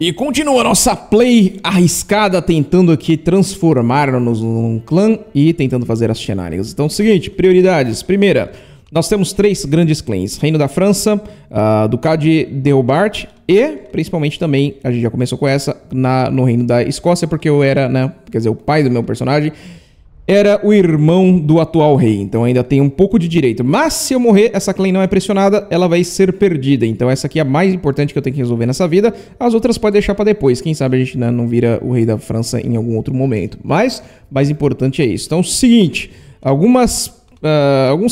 E continua nossa play arriscada, tentando aqui transformar-nos num clã e tentando fazer as shenanigans. Então é o seguinte, prioridades. Primeira, nós temos três grandes clãs. Reino da França, Ducado de Hobart e, principalmente também, a gente já começou com essa, no Reino da Escócia, porque eu era, né, quer dizer, o pai do meu personagem era o irmão do atual rei, então ainda tem um pouco de direito. Mas se eu morrer, essa claim não é pressionada, ela vai ser perdida. Então essa aqui é a mais importante que eu tenho que resolver nessa vida. As outras pode deixar pra depois. Quem sabe a gente, né, não vira o rei da França em algum outro momento. Mas mais importante é isso. Então é o seguinte, alguns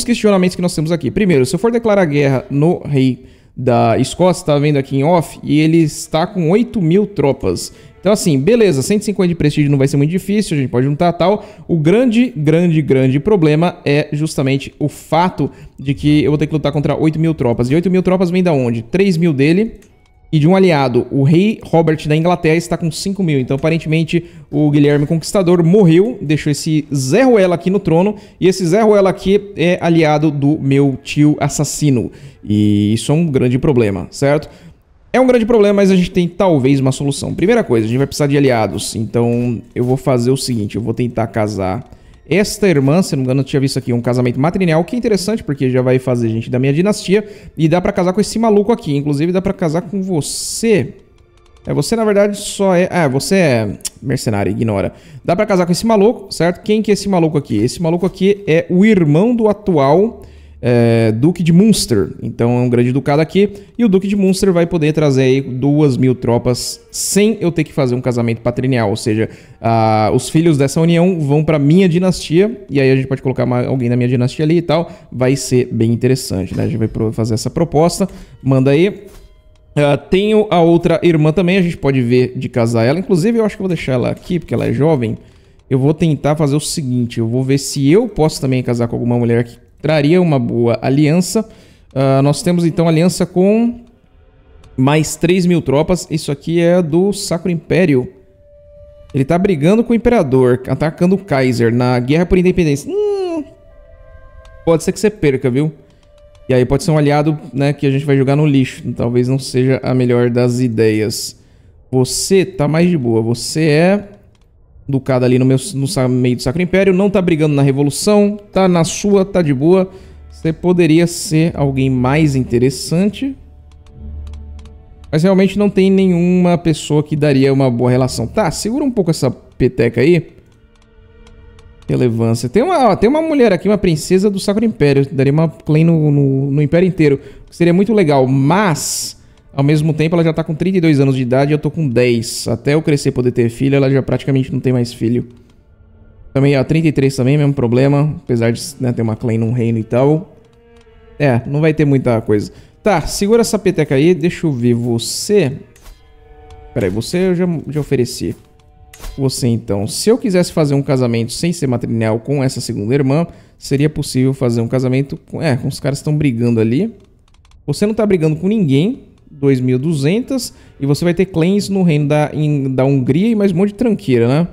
questionamentos que nós temos aqui. Primeiro, se eu for declarar guerra no rei da Escócia, tá vendo aqui em off, e ele está com 8 mil tropas. Então assim, beleza, 150 de prestígio não vai ser muito difícil, a gente pode juntar tal. O grande problema é justamente o fato de que eu vou ter que lutar contra 8 mil tropas. E 8 mil tropas vem da onde? 3 mil dele e de um aliado. O rei Robert da Inglaterra está com 5 mil. Então aparentemente o Guilherme Conquistador morreu, deixou esse Zé Ruela aqui no trono. E esse Zé Ruela aqui é aliado do meu tio assassino. E isso é um grande problema, certo? É um grande problema, mas a gente tem talvez uma solução. Primeira coisa, a gente vai precisar de aliados. Então eu vou fazer o seguinte, eu vou tentar casar esta irmã, se não me engano eu tinha visto aqui um casamento matrilineal, que é interessante porque já vai fazer gente da minha dinastia. E dá pra casar com esse maluco aqui, inclusive dá pra casar com você. É, você na verdade só é... Ah, você é mercenário, ignora. Dá pra casar com esse maluco, certo? Quem que é esse maluco aqui? Esse maluco aqui é o irmão do atual... Duque de Munster. Então é um grande ducado aqui. E o Duque de Munster vai poder trazer aí 2.000 tropas sem eu ter que fazer um casamento patrilineal. Ou seja, os filhos dessa união vão pra minha dinastia. E aí a gente pode colocar alguém da minha dinastia ali e tal. Vai ser bem interessante, né? A gente vai fazer essa proposta. Manda aí. Tenho a outra irmã também. A gente pode ver de casar ela. Inclusive eu acho que vou deixar ela aqui porque ela é jovem. Eu vou tentar fazer o seguinte. Eu vou ver se eu posso também casar com alguma mulher que traria uma boa aliança. Nós temos então aliança com mais 3 mil tropas. Isso aqui é do Sacro Império. Ele tá brigando com o Imperador, atacando o Kaiser na Guerra por Independência. Pode ser que você perca, viu? E aí pode ser um aliado, né, que a gente vai jogar no lixo. Talvez não seja a melhor das ideias. Você tá mais de boa. Você é... ducado ali no meio do Sacro Império, não tá brigando na Revolução, tá na sua, tá de boa. Você poderia ser alguém mais interessante. Mas realmente não tem nenhuma pessoa que daria uma boa relação. Tá, segura um pouco essa peteca aí. Relevância. Tem uma mulher aqui, uma princesa do Sacro Império. Daria uma claim no Império inteiro. Seria muito legal, mas... ao mesmo tempo, ela já tá com 32 anos de idade e eu tô com 10. Até eu crescer e poder ter filho, ela já praticamente não tem mais filho. Também, ó, 33 também, mesmo problema. Apesar de, né, ter uma claim num reino e tal. É, não vai ter muita coisa. Tá, segura essa peteca aí. Deixa eu ver você. Pera aí, você eu já ofereci. Você, então. Se eu quisesse fazer um casamento sem ser matrilineal com essa segunda irmã, seria possível fazer um casamento com... é, com os caras que estão brigando ali. Você não tá brigando com ninguém. 2.200. E você vai ter claims no reino da Hungria e mais um monte de tranqueira, né?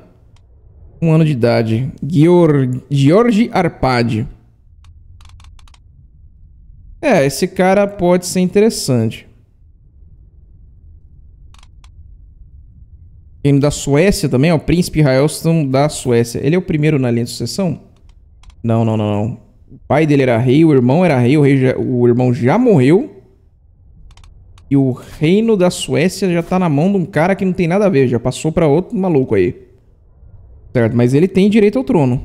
Um ano de idade. György Arpád. É, esse cara pode ser interessante. Reino da Suécia também, ó. Príncipe Raelston da Suécia. Ele é o primeiro na linha de sucessão? Não. O pai dele era rei, o irmão era rei. O irmão já morreu. E o reino da Suécia já tá na mão de um cara que não tem nada a ver. Já passou pra outro maluco aí. Certo, mas ele tem direito ao trono.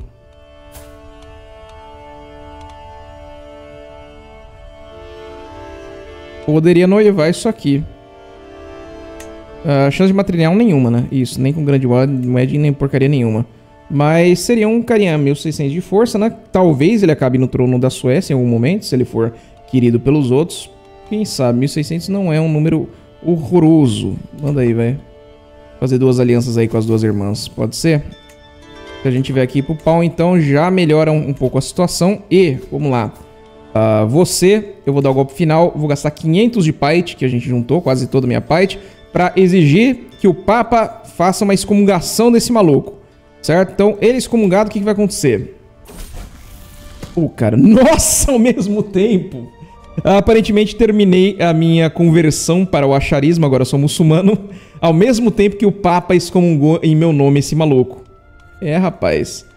Poderia noivar isso aqui. Chance de matrilineal nenhuma, né? Isso, nem com grande moeda, nem porcaria nenhuma. Mas seria um carinha 1.600 de força, né? Talvez ele acabe no trono da Suécia em algum momento, se ele for querido pelos outros. Quem sabe, 1.600 não é um número horroroso. Manda aí, velho. Fazer duas alianças aí com as duas irmãs. Pode ser? Se a gente tiver aqui pro pau, então já melhora um pouco a situação. E, vamos lá. Você, eu vou dar o golpe final. Vou gastar 500 de Pyte, que a gente juntou quase toda a minha Pyte, pra exigir que o Papa faça uma excomungação desse maluco. Certo? Então, ele excomungado, o que vai acontecer? Cara, nossa, ao mesmo tempo... Aparentemente terminei a minha conversão para o acharismo, agora sou muçulmano, ao mesmo tempo que o Papa excomungou em meu nome esse maluco. É, rapaz.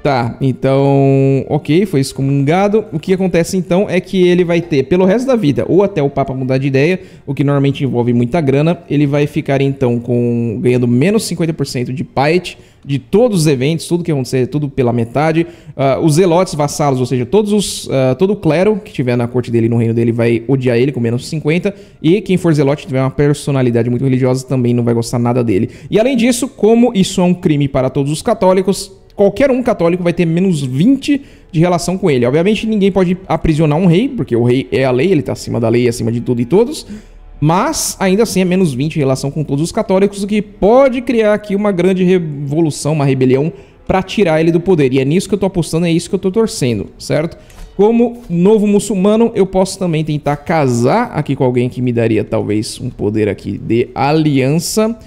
Tá, então... Ok, foi excomungado. O que acontece então é que ele vai ter, pelo resto da vida, ou até o Papa mudar de ideia, o que normalmente envolve muita grana, ele vai ficar então com ganhando menos 50% de piety, de todos os eventos, tudo que acontecer, tudo pela metade. Os zelotes, vassalos, ou seja, todo o clero que tiver na corte dele, no reino dele, vai odiar ele com menos 50. E quem for zelote, tiver uma personalidade muito religiosa, também não vai gostar nada dele. E além disso, como isso é um crime para todos os católicos, qualquer um católico vai ter menos 20 de relação com ele. Obviamente ninguém pode aprisionar um rei, porque o rei é a lei, ele tá acima da lei, acima de tudo e todos. Mas, ainda assim, é menos 20 em relação com todos os católicos, o que pode criar aqui uma grande revolução, uma rebelião, pra tirar ele do poder. E é nisso que eu tô apostando, é isso que eu tô torcendo, certo? Como novo muçulmano, eu posso também tentar casar aqui com alguém que me daria, talvez, um poder aqui de aliança.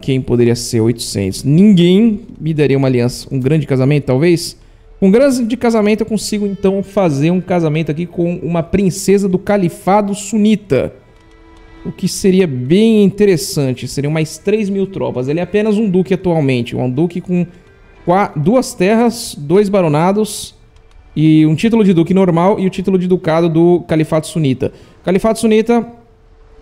Quem poderia ser 800? Ninguém me daria uma aliança, um grande casamento, talvez? Com grande casamento, eu consigo, então, fazer um casamento aqui com uma princesa do Califado Sunita. O que seria bem interessante, seriam mais 3 mil tropas. Ele é apenas um duque atualmente, um duque com 2 terras, 2 baronados e um título de duque normal e o título de ducado do Califado Sunita. Califado Sunita,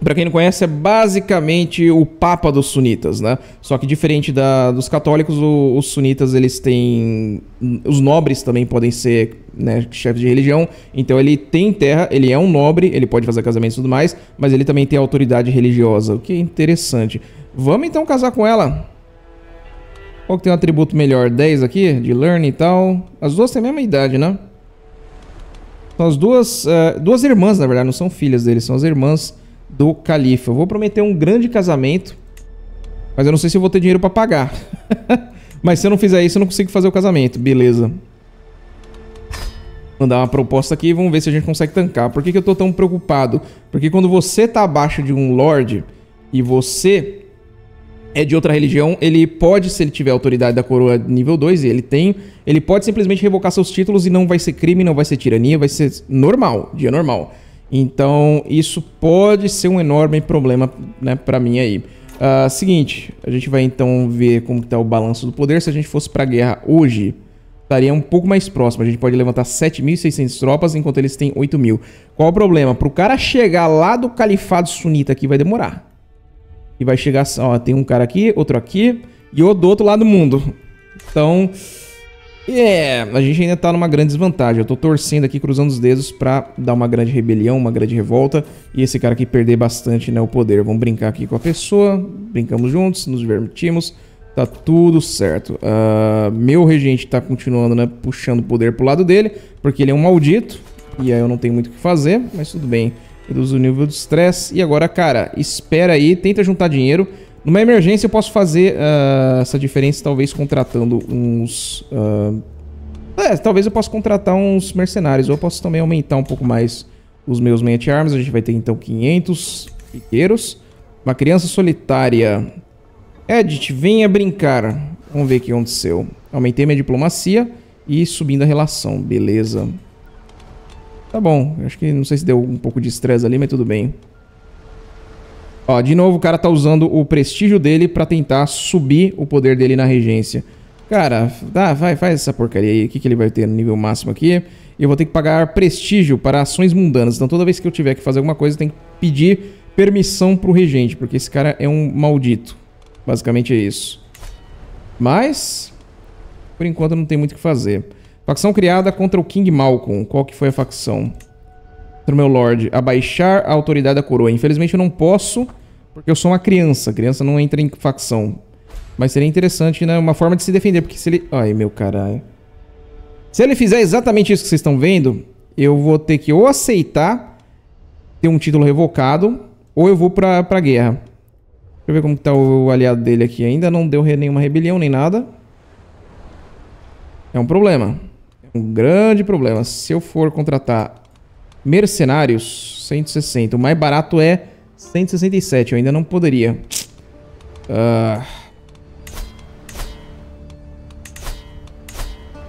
pra quem não conhece, é basicamente o papa dos sunitas, né? Só que diferente dos católicos, os sunitas, eles têm... Os nobres também podem ser, né, chefes de religião. Então ele tem terra, ele é um nobre, ele pode fazer casamentos e tudo mais, mas ele também tem autoridade religiosa, o que é interessante. Vamos então casar com ela. Qual que tem um atributo melhor? 10 aqui, de learning e tal. As duas têm a mesma idade, né? São as duas irmãs, na verdade, não são filhas deles, são as irmãs do califa. Eu vou prometer um grande casamento, mas eu não sei se eu vou ter dinheiro pra pagar. Mas se eu não fizer isso, eu não consigo fazer o casamento. Beleza. Mandar uma proposta aqui e vamos ver se a gente consegue tancar. Por que eu tô tão preocupado? Porque quando você tá abaixo de um lord e você é de outra religião, ele pode, se ele tiver autoridade da coroa nível 2, e ele tem, ele pode simplesmente revocar seus títulos e não vai ser crime, não vai ser tirania, vai ser normal, dia normal. Então, isso pode ser um enorme problema, né, pra mim aí. Seguinte, a gente vai então ver como que tá o balanço do poder. Se a gente fosse pra guerra hoje, estaria um pouco mais próximo. A gente pode levantar 7.600 tropas, enquanto eles têm 8.000. Qual o problema? Pro cara chegar lá do Califado Sunita aqui vai demorar. E vai chegar... Ó, tem um cara aqui, outro aqui e o do outro lado do mundo. Então... a gente ainda tá numa grande desvantagem. Eu tô torcendo aqui, cruzando os dedos pra dar uma grande rebelião, uma grande revolta. E esse cara aqui perder bastante, né, o poder. Vamos brincar aqui com a pessoa. Brincamos juntos, nos divertimos. Tá tudo certo. Meu regente tá continuando, né, puxando o poder pro lado dele, porque ele é um maldito. E aí eu não tenho muito o que fazer, mas tudo bem. Reduz o nível de estresse. E agora, cara, espera aí, tenta juntar dinheiro. Numa emergência eu posso fazer essa diferença, talvez contratando uns... talvez eu possa contratar uns mercenários, ou eu posso também aumentar um pouco mais os meus man-at-arms. A gente vai ter então 500 piqueiros. Uma criança solitária. Edith, venha brincar. Vamos ver o que aconteceu. Aumentei minha diplomacia e subindo a relação, beleza. Tá bom, acho que não sei se deu um pouco de estresse ali, mas tudo bem. Ó, de novo o cara tá usando o prestígio dele pra tentar subir o poder dele na regência. Cara, faz essa porcaria aí. O que ele vai ter no nível máximo aqui? Eu vou ter que pagar prestígio para ações mundanas. Então toda vez que eu tiver que fazer alguma coisa, eu tenho que pedir permissão pro regente, porque esse cara é um maldito. Basicamente é isso. Mas, por enquanto não tem muito o que fazer. Facção criada contra o King Malcolm. Qual que foi a facção? Meu lord, abaixar a autoridade da coroa. Infelizmente eu não posso, porque eu sou uma criança. Criança não entra em facção. Mas seria interessante, né? Uma forma de se defender, porque se ele... Ai, meu caralho. Se ele fizer exatamente isso que vocês estão vendo, eu vou ter que ou aceitar ter um título revocado, ou eu vou pra guerra. Deixa eu ver como que tá o aliado dele aqui. Ainda não deu nenhuma rebelião, nem nada. É um problema. É um grande problema. Se eu for contratar... mercenários, 160. O mais barato é 167. Eu ainda não poderia.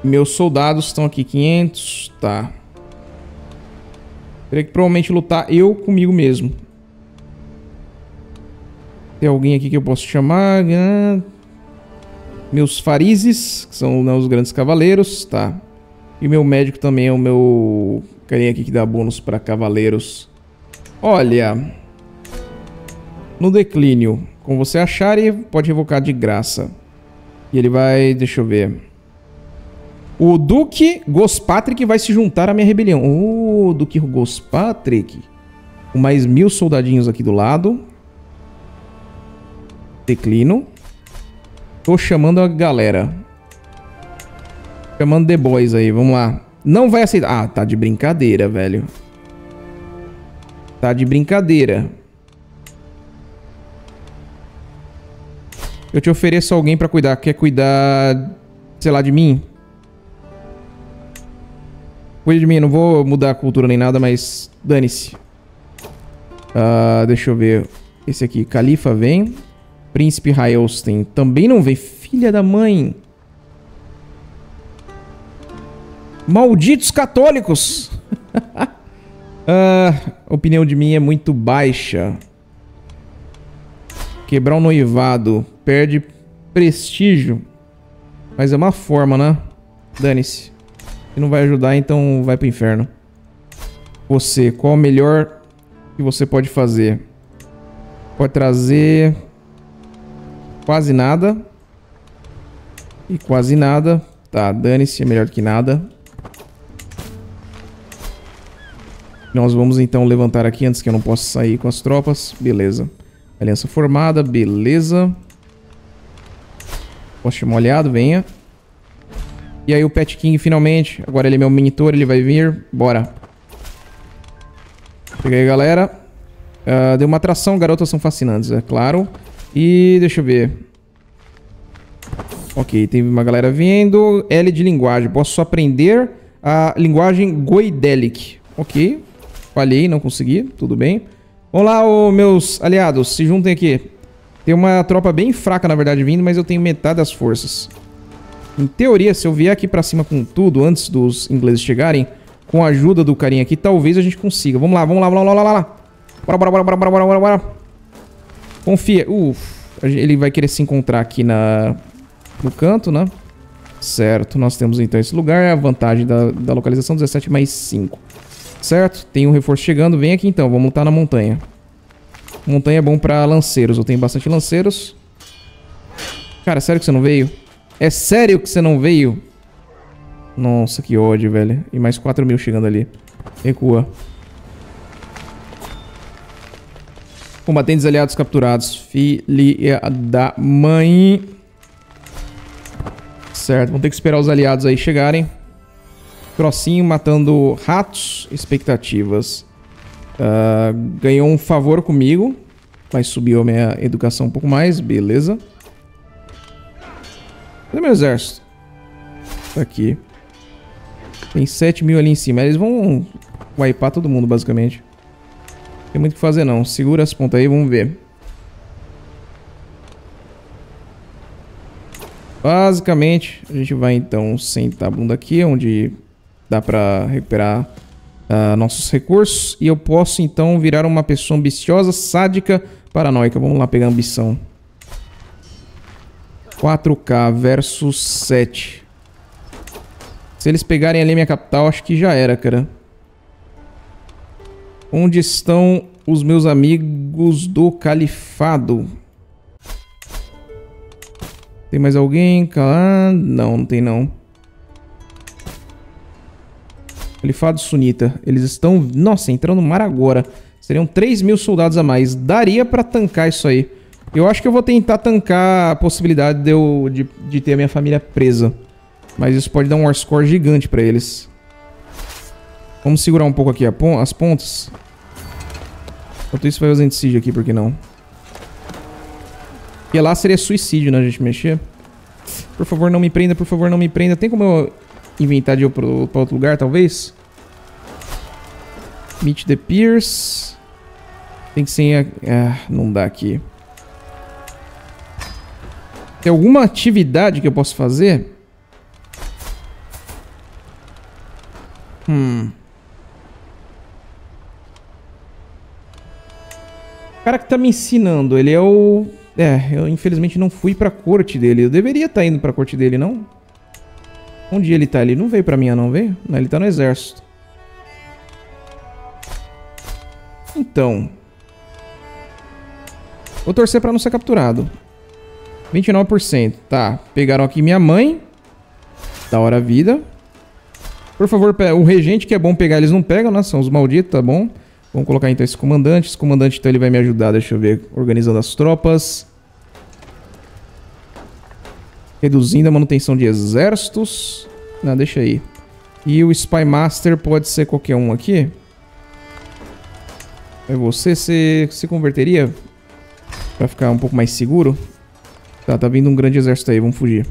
Meus soldados estão aqui, 500. Tá. Teria que provavelmente lutar eu comigo mesmo. Tem alguém aqui que eu posso chamar? Meus farizes, que são, né, os grandes cavaleiros, tá. E meu médico também é o meu carinha aqui que dá bônus pra cavaleiros. Olha, no declínio, como você achar, e pode revocar de graça. E ele vai, deixa eu ver. O Duque Gospatrick vai se juntar à minha rebelião. O Duque Gospatrick, com mais 1000 soldadinhos aqui do lado. Declino. Tô chamando a galera. Chamando The Boys aí, vamos lá. Não vai aceitar. Ah, tá de brincadeira, velho. Tá de brincadeira. Eu te ofereço alguém pra cuidar. Quer cuidar, sei lá, de mim? Cuida de mim, não vou mudar a cultura nem nada, mas dane-se. Deixa eu ver. Esse aqui, Califa vem. Príncipe Raelston também não vem. Filha da mãe. Malditos católicos. A opinião de mim é muito baixa. Quebrar um noivado. Perde prestígio. Mas é uma forma, né? Dane-se. Se não vai ajudar, então vai pro inferno. Você, qual o melhor que você pode fazer? Pode trazer... quase nada. E quase nada. Tá, dane-se, é melhor que nada. Nós vamos então levantar aqui antes que eu não possa sair com as tropas. Beleza. Aliança formada, beleza. Posso chamar um aliado, venha. E aí o Pat King finalmente. Agora ele é meu monitor, ele vai vir. Bora. Peguei, galera. Deu uma atração, garotas são fascinantes, é claro. E deixa eu ver. Ok, tem uma galera vindo. L de linguagem, posso aprender a linguagem Goidelic. Ok, falhei, não consegui. Tudo bem. Vamos lá, oh, meus aliados, se juntem aqui. Tem uma tropa bem fraca, na verdade, vindo, mas eu tenho metade das forças. Em teoria, se eu vier aqui pra cima com tudo, antes dos ingleses chegarem, com a ajuda do carinha aqui, talvez a gente consiga. Vamos lá, vamos lá, vamos lá, vamos lá. Bora, bora, bora, bora, bora, bora, bora. Confia. Ele vai querer se encontrar aqui no canto, né? Certo, nós temos então esse lugar. A vantagem da localização, 17 mais 5. Certo, tem um reforço chegando. Vem aqui então, vamos lutar na montanha. Montanha é bom pra lanceiros. Eu tenho bastante lanceiros. Cara, sério que você não veio? É sério que você não veio? Nossa, que ódio, velho. E mais 4000 chegando ali. Recua. Combatentes aliados capturados. Filha da mãe. Certo, vamos ter que esperar os aliados aí chegarem. Crossinho matando ratos. Expectativas. Ganhou um favor comigo. Mas subiu a minha educação um pouco mais. Beleza. Cadê meu exército? Tá aqui. Tem 7000 ali em cima. Eles vão wipear todo mundo, basicamente. Não tem muito o que fazer, não. Segura as pontas aí, vamos ver. Basicamente, a gente vai então sentar a bunda aqui, onde dá pra recuperar nossos recursos. E eu posso então virar uma pessoa ambiciosa, sádica, paranoica. Vamos lá pegar ambição. 4K versus 7. Se eles pegarem ali minha capital, acho que já era, cara. Onde estão os meus amigos do Califado? Tem mais alguém? Não, não tem não. Califado Sunita. Eles estão... Nossa, entrando no mar agora. Seriam 3000 soldados a mais. Daria pra tancar isso aí. Eu acho que eu vou tentar tancar a possibilidade de ter a minha família presa. Mas isso pode dar um warscore gigante pra eles. Vamos segurar um pouco aqui as pontas. Enquanto isso vai fazendo siege aqui, por que não? Porque lá seria suicídio, né, a gente mexer. Por favor, não me prenda, por favor, não me prenda. Tem como eu inventar de ir pra outro lugar, talvez? Meet the Pierce. Tem que ser... não dá aqui. Tem alguma atividade que eu posso fazer? cara que tá me ensinando, ele é o... É, eu infelizmente não fui pra corte dele. Eu deveria estar indo pra corte dele, não? Onde ele tá? Ele não veio pra minha, não veio? Não, ele tá no exército. Então... Vou torcer pra não ser capturado. 29%. Tá, pegaram aqui minha mãe. Da hora a vida. Por favor, o regente que é bom pegar, eles não pegam, né? São os malditos, tá bom. Vamos colocar então esse comandante. Esse comandante, então, ele vai me ajudar, deixa eu ver. Organizando as tropas. Reduzindo a manutenção de exércitos. Não, deixa aí. E o Spy Master pode ser qualquer um aqui. É você, se converteria? Pra ficar um pouco mais seguro. Tá, tá vindo um grande exército aí, vamos fugir.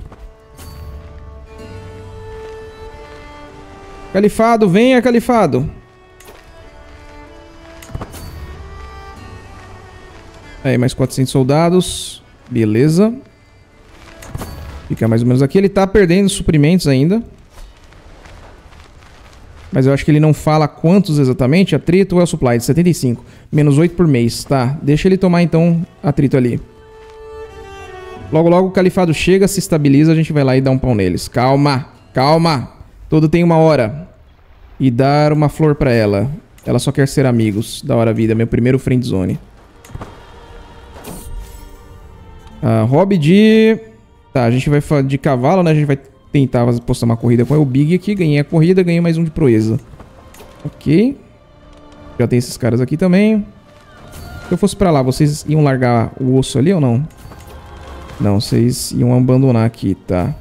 Califado, venha, Califado. Aí, mais 400 soldados. Beleza. Fica mais ou menos aqui. Ele tá perdendo suprimentos ainda. Mas eu acho que ele não fala quantos exatamente. Atrito ou supply, de 75. Menos 8 por mês, tá. Deixa ele tomar então atrito ali. Logo, logo o califado chega, se estabiliza, a gente vai lá e dá um pau neles. Calma, calma. Todo tem uma hora. E dar uma flor pra ela. Ela só quer ser amigos. Da hora a vida, meu primeiro friendzone. Ah, hobby de... Tá, a gente vai de cavalo, né? A gente vai... Tentar postar uma corrida com o Big aqui. Ganhei a corrida, ganhei mais um de proeza. Ok. Já tem esses caras aqui também. Se eu fosse pra lá, vocês iam largar o osso ali ou não? Não, vocês iam abandonar aqui, tá.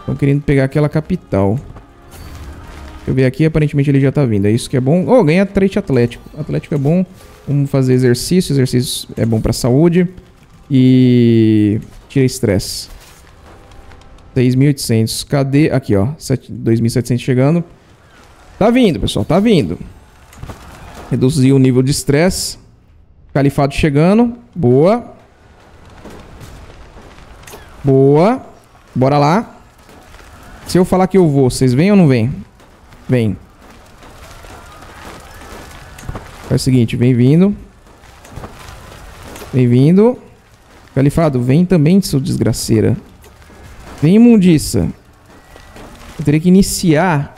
Estão querendo pegar aquela capital. Deixa eu ver aqui, aparentemente ele já tá vindo. É isso que é bom. Oh, ganha trait atlético. Atlético é bom. Vamos fazer exercício. Exercício é bom pra saúde. E... tira estresse. 6.800, cadê? Aqui, ó, 2.700 chegando. Tá vindo, pessoal, tá vindo. Reduziu o nível de estresse. Califado chegando. Boa. Boa. Bora lá. Se eu falar que eu vou, vocês vêm ou não vêm? Vem. É o seguinte, vem vindo. Vem vindo. Califado, vem também, seu desgraceira. Vem, imundiça. Eu teria que iniciar.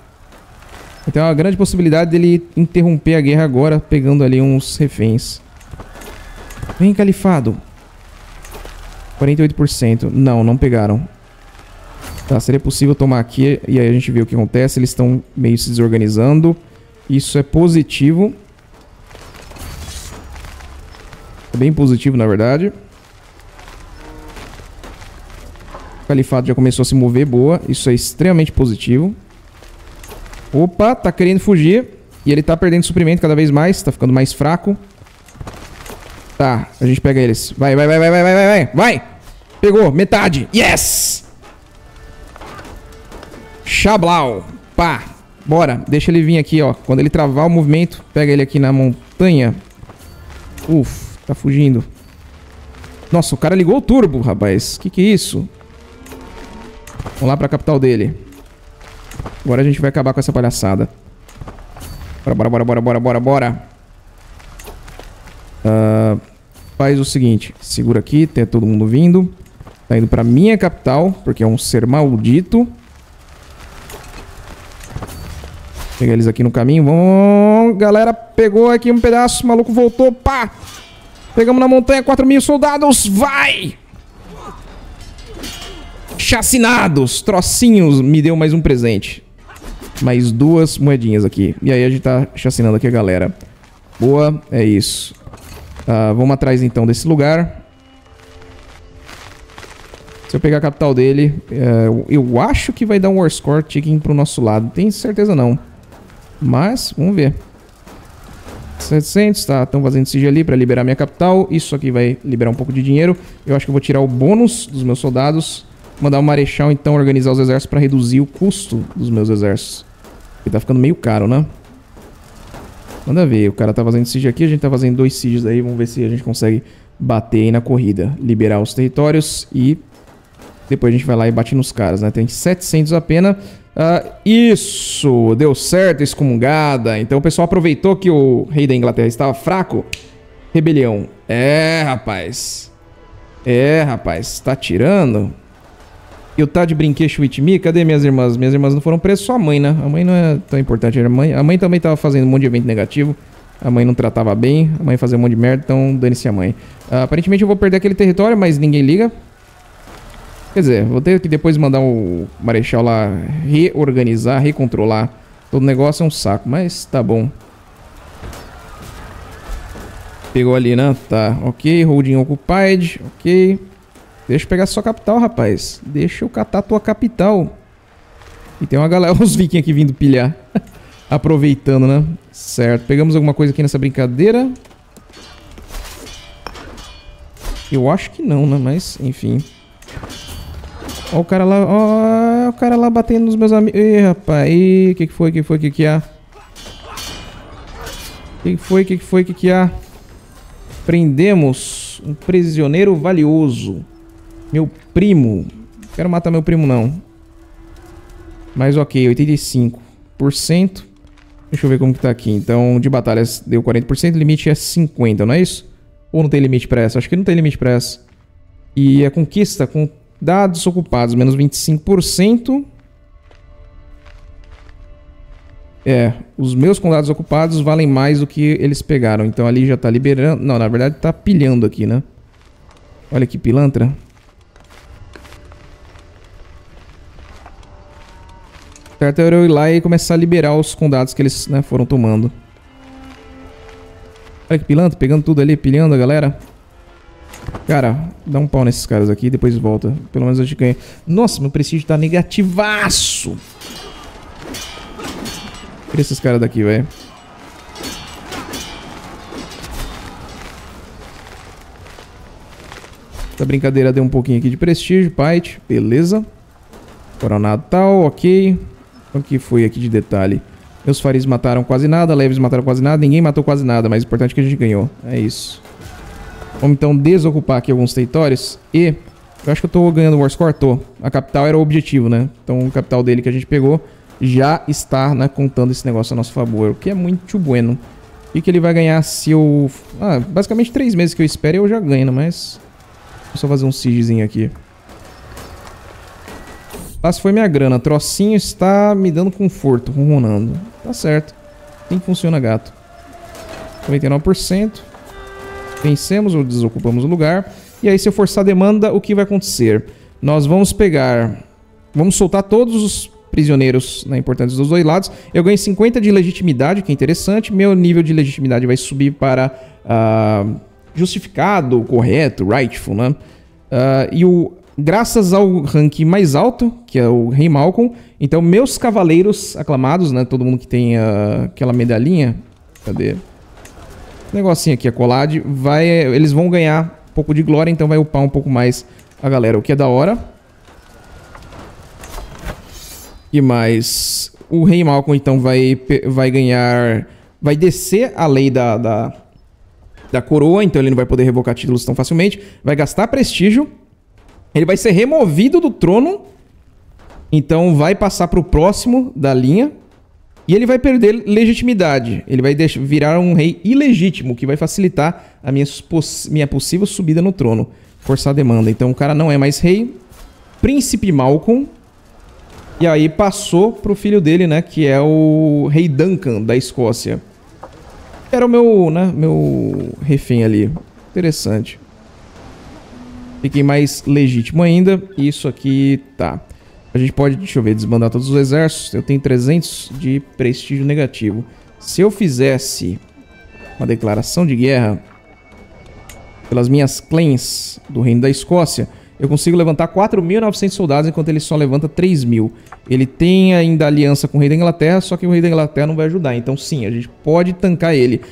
Então é uma grande possibilidade dele interromper a guerra agora, pegando ali uns reféns. Vem, califado. 48%. Não, não pegaram. Tá, seria possível tomar aqui. E aí a gente vê o que acontece. Eles estão meio se desorganizando. Isso é positivo. É bem positivo, na verdade. O califado já começou a se mover, boa. Isso é extremamente positivo. Opa, tá querendo fugir. E ele tá perdendo suprimento cada vez mais. Tá ficando mais fraco. Tá, a gente pega eles. Vai, vai, vai, vai, vai, vai, vai, vai. Pegou, metade, yes. Xablau, pá. Bora, deixa ele vir aqui, ó. Quando ele travar o movimento, pega ele aqui na montanha. Uf, tá fugindo. Nossa, o cara ligou o turbo, rapaz. Que é isso? Vamos lá pra capital dele. Agora a gente vai acabar com essa palhaçada. Bora, bora, bora, bora, bora, bora, bora. Faz o seguinte. Segura aqui, tem todo mundo vindo. Tá indo pra minha capital, porque é um ser maldito. Pega eles aqui no caminho. Vamos, galera, pegou aqui um pedaço. O maluco voltou, pá. Pegamos na montanha, 4.000 soldados. Vai! Chacinados, trocinhos, me deu mais um presente. Mais duas moedinhas aqui. E aí a gente tá chacinando aqui a galera. Boa, é isso. Vamos atrás então desse lugar. Se eu pegar a capital dele, eu acho que vai dar um war score checking pro nosso lado. Tenho certeza não. Mas, vamos ver. 700, tá, estão fazendo sigilo ali pra liberar minha capital. Isso aqui vai liberar um pouco de dinheiro. Eu acho que eu vou tirar o bônus dos meus soldados. Mandar o marechal, então, organizar os exércitos para reduzir o custo dos meus exércitos. Porque tá ficando meio caro, né? Manda ver. O cara tá fazendo siege aqui, a gente tá fazendo dois sieges aí. Vamos ver se a gente consegue bater aí na corrida. Liberar os territórios e... Depois a gente vai lá e bate nos caras, né? Tem 700 apenas. Isso, deu certo, excomungada. Então o pessoal aproveitou que o rei da Inglaterra estava fraco. Rebelião. É, rapaz, tá tirando. E o tá de brinquedo with me? Cadê minhas irmãs? Minhas irmãs não foram presas, só a mãe, né? A mãe não é tão importante. A mãe também tava fazendo um monte de evento negativo. A mãe não tratava bem, a mãe fazia um monte de merda, então dane-se a mãe. Aparentemente eu vou perder aquele território, mas ninguém liga. Quer dizer, vou ter que depois mandar o Marechal lá reorganizar, recontrolar. Todo negócio é um saco, mas tá bom. Pegou ali, né? Tá, ok. Holding occupied, ok. Deixa eu pegar sua capital, rapaz. Deixa eu catar tua capital. E tem uma galera, os vikings aqui vindo pilhar. Aproveitando, né? Certo, pegamos alguma coisa aqui nessa brincadeira. Eu acho que não, né? Mas, enfim. Ó o cara lá, ó o cara lá batendo nos meus amigos. Ih, rapaz, o que foi, que há? Que há? Prendemos um prisioneiro valioso. Meu primo. Quero matar meu primo, não. Mas ok, 85%. Deixa eu ver como que tá aqui. Então, de batalhas deu 40%, limite é 50, não é isso? Ou não tem limite pra essa? Acho que não tem limite pra essa. E a conquista com dados ocupados, menos 25%. É, os meus condados ocupados valem mais do que eles pegaram. Então ali já tá liberando... Não, na verdade tá pilhando aqui, né? Olha que pilantra. Certo, eu ir lá e começar a liberar os condados que eles, né, foram tomando. Olha que pilantra, pegando tudo ali, pilhando a galera. Cara, dá um pau nesses caras aqui e depois volta. Pelo menos a gente ganha. Nossa, meu prestígio tá negativaço. Olha esses caras daqui, velho. Essa brincadeira deu um pouquinho aqui de prestígio. Pite, beleza. Coronado tal, ok. O que foi aqui de detalhe? Meus faris mataram quase nada, leves mataram quase nada. Ninguém matou quase nada, mas o importante é que a gente ganhou. É isso. Vamos então desocupar aqui alguns territórios. E eu acho que eu tô ganhando o War Score, tô. A capital era o objetivo, né? Então a capital dele que a gente pegou já está, né, contando esse negócio a nosso favor, o que é muito bueno. E que ele vai ganhar se eu... Ah, basicamente 3 meses que eu espero e eu já ganho, né? Mas... Vou só fazer um siegezinho aqui. Lá se foi minha grana. Trocinho está me dando conforto, ronronando. Tá certo. Tem que funciona, gato. 99%. Vencemos ou desocupamos o lugar. E aí, se eu forçar a demanda, o que vai acontecer? Nós vamos pegar... Vamos soltar todos os prisioneiros, né, importantes dos dois lados. Eu ganho 50 de legitimidade, que é interessante. Meu nível de legitimidade vai subir para justificado, correto, rightful, né? E o... Graças ao rank mais alto, que é o Rei Malcolm. Então, meus cavaleiros aclamados, né? Todo mundo que tem aquela medalhinha. Cadê? Negocinho aqui, a colade. Eles vão ganhar um pouco de glória, então vai upar um pouco mais a galera, o que é da hora. E mais... O Rei Malcolm, então, vai ganhar... Vai descer a lei da coroa, então ele não vai poder revocar títulos tão facilmente. Vai gastar prestígio. Ele vai ser removido do trono, então vai passar para o próximo da linha, e ele vai perder legitimidade. Ele vai virar um rei ilegítimo, que vai facilitar a minha possível subida no trono. Forçar a demanda. Então o cara não é mais rei. Príncipe Malcolm. E aí passou para o filho dele, né, que é o rei Duncan da Escócia. Era o meu, né, meu refém ali. Interessante. Fiquei mais legítimo ainda. Isso aqui tá. A gente pode, deixa eu ver, desbandar todos os exércitos. Eu tenho 300 de prestígio negativo. Se eu fizesse uma declaração de guerra pelas minhas clans do reino da Escócia, eu consigo levantar 4.900 soldados, enquanto ele só levanta 3.000. Ele tem ainda aliança com o rei da Inglaterra, só que o rei da Inglaterra não vai ajudar. Então sim, a gente pode tancar ele.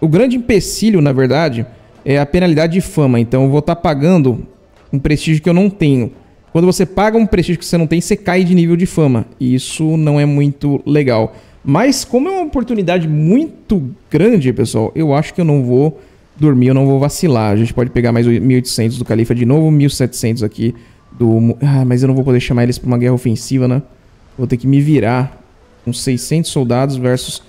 O grande empecilho, na verdade... É a penalidade de fama, então eu vou estar pagando um prestígio que eu não tenho. Quando você paga um prestígio que você não tem, você cai de nível de fama. E isso não é muito legal. Mas como é uma oportunidade muito grande, pessoal, eu acho que eu não vou dormir, eu não vou vacilar. A gente pode pegar mais 1.800 do Califa de novo, 1.700 aqui do... Ah, mas eu não vou poder chamar eles para uma guerra ofensiva, né? Vou ter que me virar com 600 soldados versus...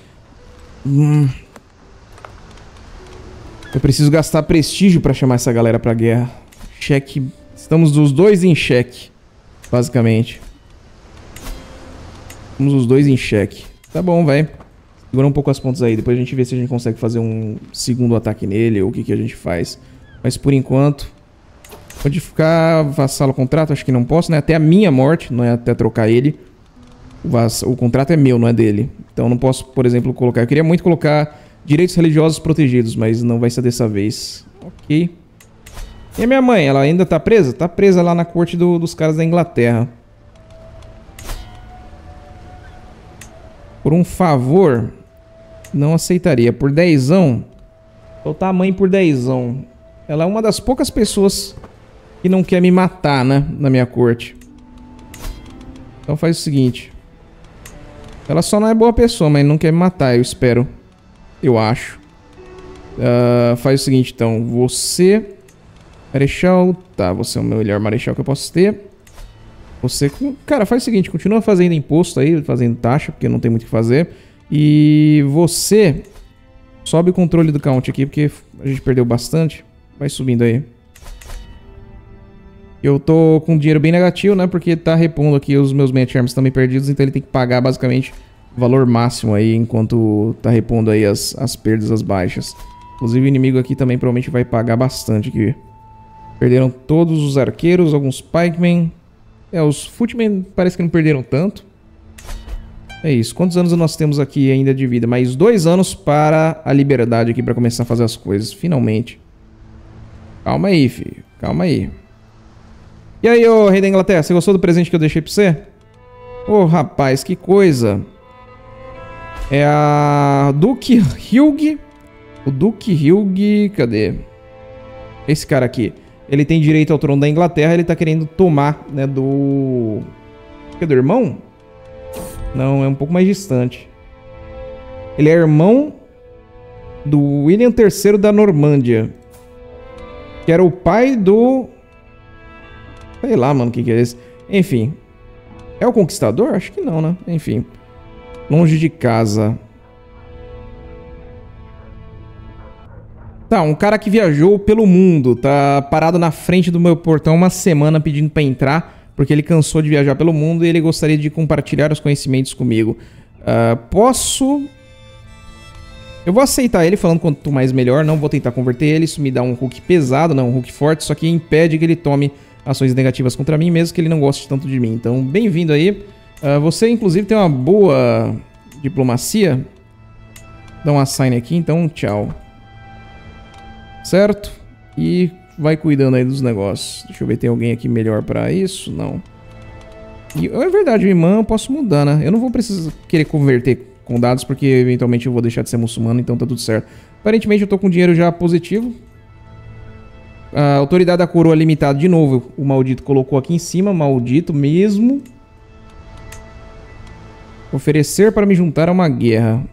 Eu preciso gastar prestígio para chamar essa galera para guerra. Cheque... Estamos os dois em xeque, basicamente. Estamos os dois em xeque. Tá bom, vai. Segura um pouco as pontas aí. Depois a gente vê se a gente consegue fazer um segundo ataque nele ou o que, que a gente faz. Mas por enquanto... Pode ficar vassalo contrato? Acho que não posso, né? Até a minha morte, não é até trocar ele. O contrato é meu, não é dele. Então não posso, por exemplo, colocar... Eu queria muito colocar direitos religiosos protegidos, mas não vai ser dessa vez. Ok. E a minha mãe, ela ainda tá presa? Tá presa lá na corte dos caras da Inglaterra. Por um favor, não aceitaria. Por dezão, soltar a mãe por dezão. Ela é uma das poucas pessoas... E não quer me matar, né? Na minha corte. Então faz o seguinte. Ela só não é boa pessoa, mas não quer me matar, eu espero. Eu acho. Faz o seguinte, então. Você... Marechal... Tá, você é o melhor marechal que eu posso ter. Você... Cara, faz o seguinte. Continua fazendo imposto aí, fazendo taxa, porque não tem muito o que fazer. E você... Sobe o controle do count aqui, porque a gente perdeu bastante. Vai subindo aí. Eu tô com dinheiro bem negativo, né? Porque tá repondo aqui, os meus man-at-arms estão meio perdidos, então ele tem que pagar basicamente o valor máximo aí, enquanto tá repondo aí as perdas, as baixas. Inclusive o inimigo aqui também provavelmente vai pagar bastante aqui. Perderam todos os arqueiros, alguns pikemen. Os footmen parece que não perderam tanto. É isso. Quantos anos nós temos aqui ainda de vida? Mais 2 anos para a liberdade aqui, pra começar a fazer as coisas, finalmente. Calma aí, filho. Calma aí. E aí, ô rei da Inglaterra, você gostou do presente que eu deixei pra você? Ô, rapaz, que coisa. É a Duke Hugh. O Duke Hugh, cadê? Esse cara aqui. Ele tem direito ao trono da Inglaterra, ele tá querendo tomar, né, do... É do irmão? Não, é um pouco mais distante. Ele é irmão do William III da Normandia, que era o pai do... Sei lá, mano, o que é esse? Enfim. É o Conquistador? Acho que não, né? Enfim. Longe de casa. Tá, um cara que viajou pelo mundo. Tá parado na frente do meu portão uma semana pedindo pra entrar, porque ele cansou de viajar pelo mundo e ele gostaria de compartilhar os conhecimentos comigo. Posso... Eu vou aceitar ele falando quanto mais melhor. Não vou tentar converter ele. Isso me dá um hook pesado, não, um hook forte. Só que impede que ele tome... ações negativas contra mim, mesmo que ele não goste tanto de mim. Então, bem-vindo aí. Você, inclusive, tem uma boa diplomacia. Dá um assign aqui, então tchau. Certo? E vai cuidando aí dos negócios. Deixa eu ver, tem alguém aqui melhor pra isso? Não. E, é verdade, minha irmã, eu posso mudar, né? Eu não vou precisar querer converter condados, porque eventualmente eu vou deixar de ser muçulmano, então tá tudo certo. Aparentemente eu tô com dinheiro já positivo. A autoridade da coroa limitada de novo. O maldito colocou aqui em cima. Maldito mesmo. Oferecer para me juntar a uma guerra.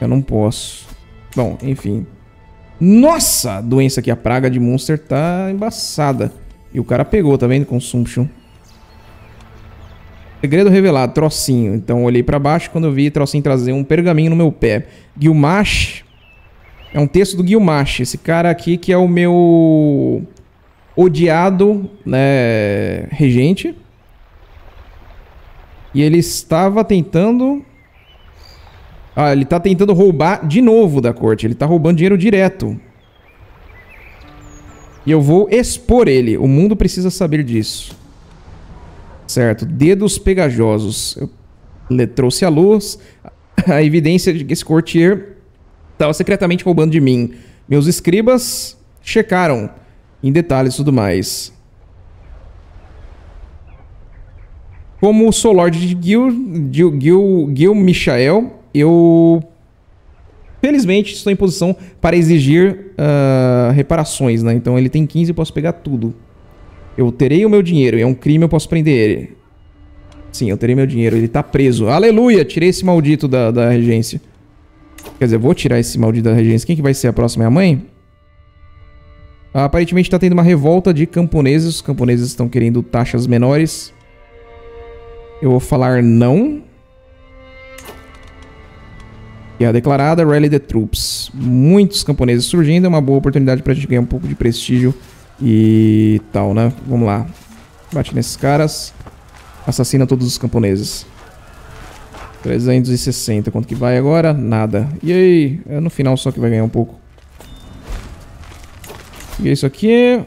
Eu não posso. Bom, enfim. Nossa! A doença aqui, a praga de Munster tá embaçada. E o cara pegou, tá vendo? Consumption. Segredo revelado. Trocinho. Então eu olhei para baixo quando eu vi Trocinho trazer um pergaminho no meu pé. Gilmash. É um texto do Gilmash, esse cara aqui que é o meu odiado, né, regente. E ele estava tentando... Ah, ele tá tentando roubar de novo da corte. Ele tá roubando dinheiro direto. E eu vou expor ele. O mundo precisa saber disso. Certo. Dedos pegajosos. Ele trouxe à luz a evidência de que esse courtier... estava secretamente roubando de mim. Meus escribas checaram em detalhes tudo mais. Como sou Lorde de Gil Michael, eu felizmente estou em posição para exigir reparações, né? Então ele tem 15 e posso pegar tudo. Eu terei o meu dinheiro e é um crime, eu posso prender ele. Sim, eu terei meu dinheiro, ele está preso. Aleluia, tirei esse maldito da regência. Quer dizer, vou tirar esse maldito da regência. Quem que vai ser a próxima? É a mãe? Aparentemente está tendo uma revolta de camponeses. Os camponeses estão querendo taxas menores. Eu vou falar não. E a declarada Rally the Troops. Muitos camponeses surgindo. É uma boa oportunidade para a gente ganhar um pouco de prestígio e tal, né? Vamos lá. Bate nesses caras. Assassina todos os camponeses. 360. Quanto que vai agora? Nada. E aí? É no final só que vai ganhar um pouco. E isso aqui.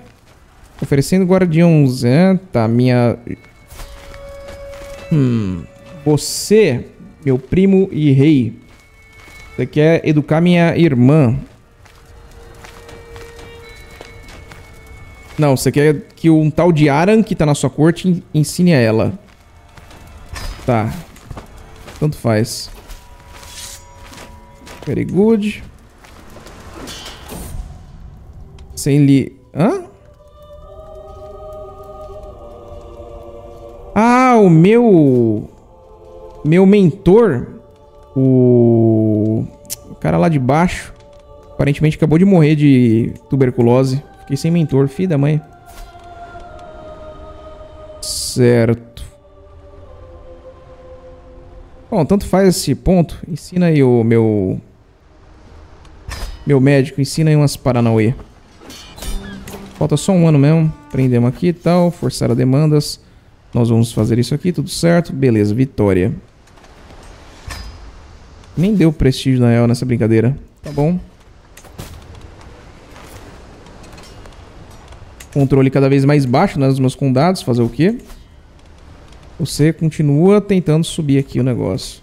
Oferecendo guardiões, né? Tá, minha... Você, meu primo e rei. Você quer educar minha irmã. Não, você quer que um tal de Aran que tá na sua corte ensine a ela. Tá. Tanto faz. Very good. Sem li... Hã? Ah, o meu... Meu mentor... O cara lá de baixo... Aparentemente acabou de morrer de tuberculose. Fiquei sem mentor, filho da mãe. Certo. Bom, tanto faz esse ponto. Ensina aí o meu... Meu médico. Ensina aí umas paranauê. Falta só um ano mesmo. Prendemos aqui e tal. Forçar as demandas. Nós vamos fazer isso aqui. Tudo certo. Beleza. Vitória. Nem deu prestígio, na real, nessa brincadeira. Tá bom. Controle cada vez mais baixo, né, dos meus condados. Fazer o quê? Você continua tentando subir aqui o negócio.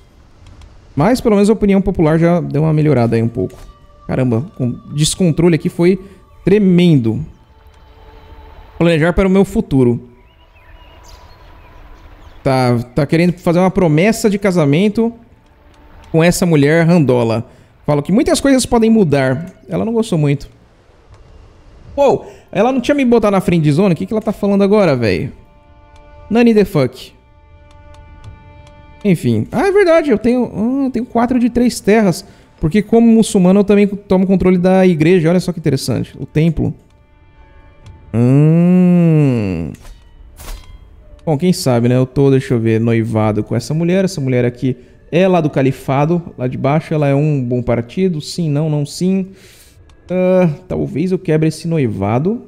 Mas, pelo menos, a opinião popular já deu uma melhorada aí um pouco. Caramba. O descontrole aqui foi tremendo. Planejar para o meu futuro. Tá querendo fazer uma promessa de casamento com essa mulher randola. Fala que muitas coisas podem mudar. Ela não gostou muito. Uou, ela não tinha me botado na frente de zona? O que ela tá falando agora, velho? Nani the fuck. Enfim. Ah, é verdade. Eu tenho 4 de 3 terras. Porque como muçulmano eu também tomo controle da igreja. Olha só que interessante. O templo. Bom, quem sabe, né? Deixa eu ver, noivado com essa mulher. Essa mulher aqui é lá do Califado, lá de baixo. Ela é um bom partido. Sim, não, não, sim. Talvez eu quebre esse noivado.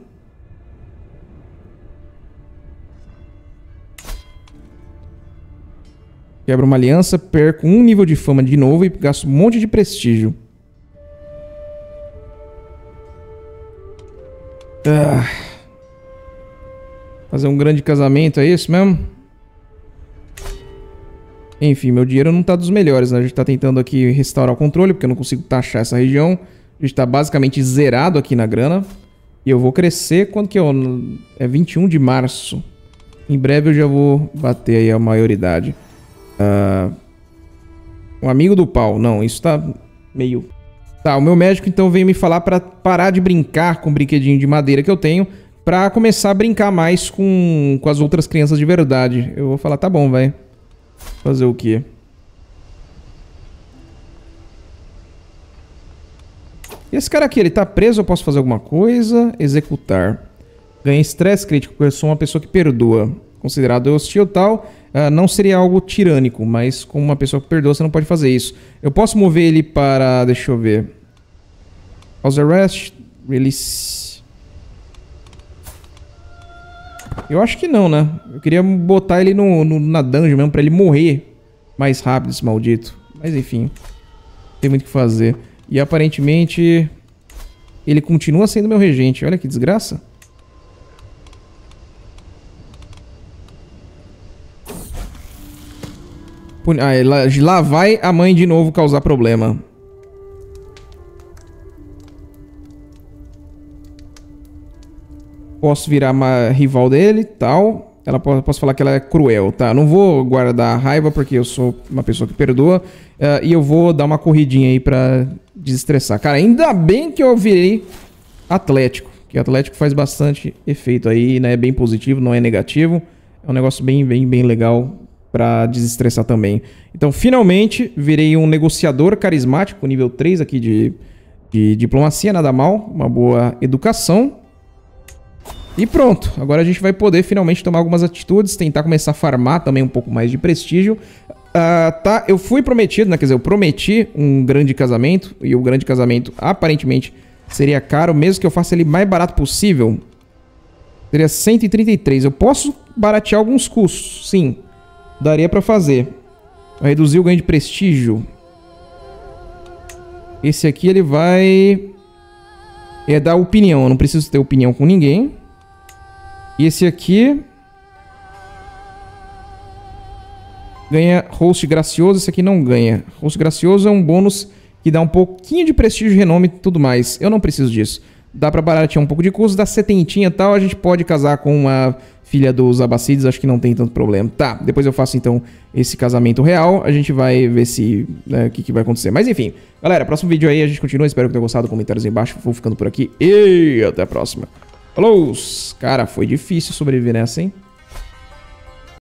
Quebro uma aliança, perco um nível de fama de novo e gasto um monte de prestígio. Fazer um grande casamento, é isso mesmo? Enfim, meu dinheiro não tá dos melhores, né? A gente tá tentando aqui restaurar o controle, porque eu não consigo taxar essa região. A gente tá basicamente zerado aqui na grana. E eu vou crescer, quando que é? É 21 de março. Em breve eu já vou bater aí a maioridade. Um amigo do pau. Não, isso tá meio... Tá, o meu médico então veio me falar pra parar de brincar com o brinquedinho de madeira que eu tenho... Pra começar a brincar mais com as outras crianças de verdade. Eu vou falar, tá bom, vai. Fazer o quê? E esse cara aqui, ele tá preso, eu posso fazer alguma coisa? Executar. Ganha estresse crítico, porque eu sou uma pessoa que perdoa. Considerado hostil tal, não seria algo tirânico, mas como uma pessoa que perdoa, você não pode fazer isso. Eu posso mover ele para... Deixa eu ver. House arrest, release... Eu acho que não, né? Eu queria botar ele na dungeon mesmo pra ele morrer mais rápido, esse maldito. Mas enfim, não tem muito o que fazer. E aparentemente ele continua sendo meu regente. Olha que desgraça. Lá vai a mãe de novo causar problema. Posso virar uma rival dele, tal. Posso falar que ela é cruel, tá? Não vou guardar raiva porque eu sou uma pessoa que perdoa. E eu vou dar uma corridinha aí pra desestressar. Cara, ainda bem que eu virei atlético. Porque atlético faz bastante efeito aí, né? É bem positivo, não é negativo. É um negócio bem legal pra desestressar também. Então, finalmente, virei um negociador carismático, nível 3 aqui de diplomacia, nada mal. Uma boa educação. E pronto, agora a gente vai poder finalmente tomar algumas atitudes, tentar começar a farmar também um pouco mais de prestígio. Tá, eu fui prometido, né? Quer dizer, eu prometi um grande casamento, e o grande casamento aparentemente seria caro, mesmo que eu faça ele mais barato possível. Seria 133. Eu posso baratear alguns custos, sim. Daria pra fazer. Reduzir o ganho de prestígio. Esse aqui ele vai... é dar opinião. Eu não preciso ter opinião com ninguém. E esse aqui... ganha host gracioso. Esse aqui não ganha. Host gracioso é um bônus que dá um pouquinho de prestígio, renome e tudo mais. Eu não preciso disso. Dá pra baratear um pouco de custo, dá setentinha e tal. A gente pode casar com uma filha dos Abbassides, acho que não tem tanto problema. Tá, depois eu faço então esse casamento real. A gente vai ver se o que vai acontecer. Mas enfim, galera, próximo vídeo aí a gente continua. Espero que tenham gostado, comentários aí embaixo. Vou ficando por aqui e até a próxima. Falou! Cara, foi difícil sobreviver nessa, hein?